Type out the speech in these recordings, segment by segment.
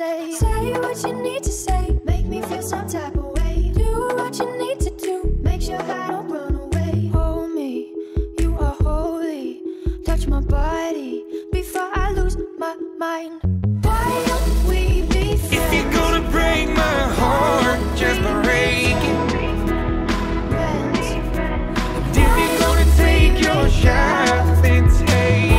stay. Say what you need to say, make me feel some type of way. Do what you need to do, make sure I don't run away. Hold me, you are holy. Touch my body before I lose my mind. Why don't we be friends? If you're gonna break my heart, just break it. And if you're gonna take your shot, then take it.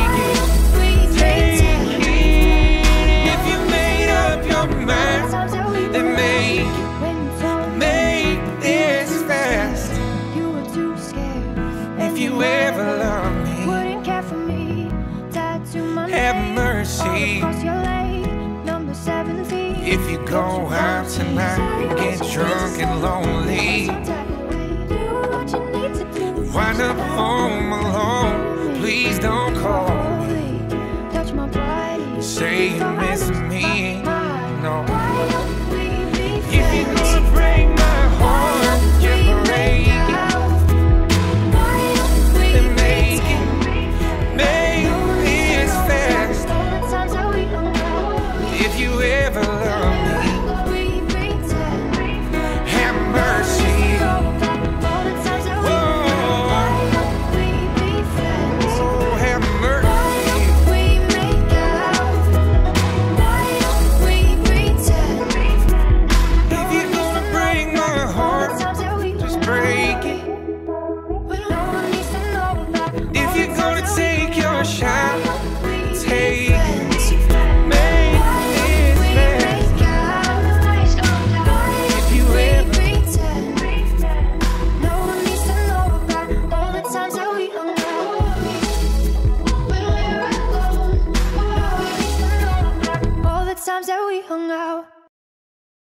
If you go out tonight and get drunk and lonely, wind up home alone.